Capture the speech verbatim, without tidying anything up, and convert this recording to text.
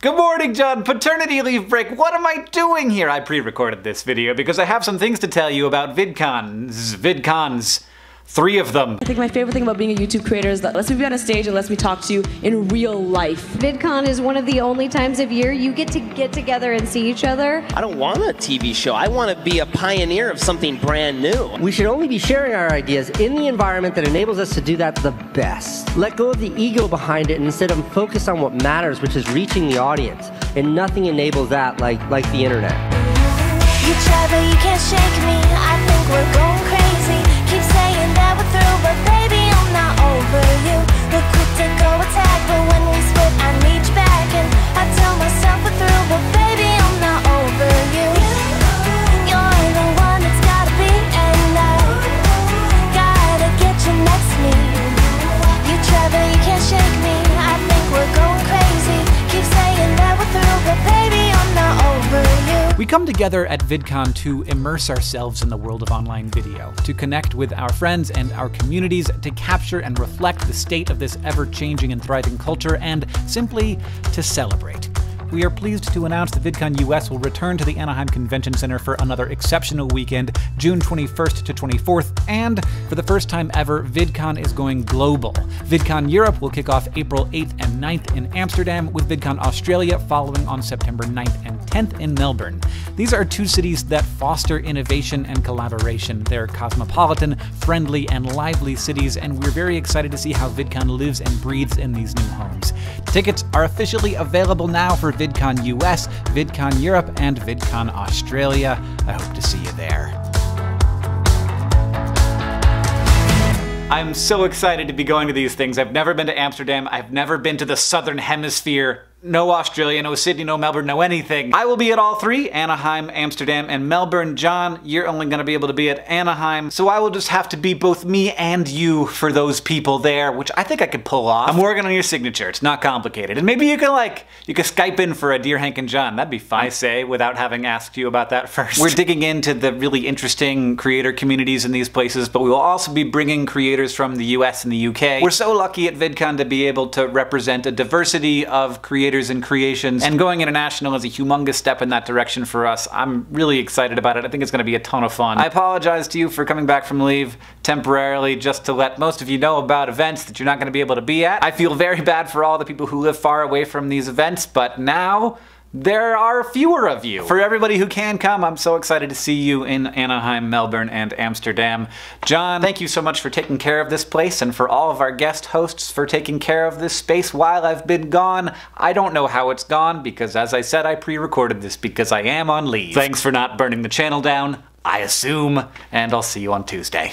Good morning, John! Paternity leave break! What am I doing here? I pre-recorded this video because I have some things to tell you about VidCons. VidCons. Three of them. I think my favorite thing about being a YouTube creator is that lets me be on a stage and lets me talk to you in real life. VidCon is one of the only times of year you get to get together and see each other. I don't want a T V show. I want to be a pioneer of something brand new. We should only be sharing our ideas in the environment that enables us to do that the best. Let go of the ego behind it and instead of focus on what matters, which is reaching the audience. And nothing enables that like, like the internet. You travel, you can't shake me. I think we're going crazy. Keep saying that we're through, but baby, I'm not over you. We're quick to go attack, but when we split, I need you back. And I tell myself we're through, but baby, I'm not over you. You're the one that's gotta be, and I gotta get you next to me. You try, but you can't shake me. I think we're going crazy. Keep saying that we're through, but baby, I'm not over you. We come together at VidCon to immerse ourselves in the world of online video, to connect with our friends and our communities, to capture and reflect the state of this ever-changing and thriving culture, and simply to celebrate. We are pleased to announce that VidCon U S will return to the Anaheim Convention Center for another exceptional weekend, June twenty-first to twenty-fourth, and for the first time ever, VidCon is going global. VidCon Europe will kick off April eighth and ninth in Amsterdam, with VidCon Australia following on September ninth and tenth in Melbourne. These are two cities that foster innovation and collaboration. They're cosmopolitan, friendly, and lively cities, and we're very excited to see how VidCon lives and breathes in these new homes. Tickets are officially available now for VidCon U S, VidCon Europe, and VidCon Australia. I hope to see you there. I'm so excited to be going to these things. I've never been to Amsterdam. I've never been to the Southern Hemisphere. No Australia, no Sydney, no Melbourne, no anything. I will be at all three, Anaheim, Amsterdam, and Melbourne. John, you're only gonna be able to be at Anaheim, so I will just have to be both me and you for those people there, which I think I could pull off. I'm working on your signature, it's not complicated. And maybe you can like, you could Skype in for a Dear Hank and John. That'd be fine, say, without having asked you about that first. We're digging into the really interesting creator communities in these places, but we will also be bringing creators from the U S and the U K. We're so lucky at VidCon to be able to represent a diversity of creators and creations, and going international is a humongous step in that direction for us. I'm really excited about it. I think it's going to be a ton of fun. I apologize to you for coming back from leave temporarily just to let most of you know about events that you're not going to be able to be at. I feel very bad for all the people who live far away from these events, but now there are fewer of you. For everybody who can come, I'm so excited to see you in Anaheim, Melbourne, and Amsterdam. John, thank you so much for taking care of this place and for all of our guest hosts for taking care of this space while I've been gone. I don't know how it's gone because, as I said, I pre-recorded this because I am on leave. Thanks for not burning the channel down, I assume, and I'll see you on Tuesday.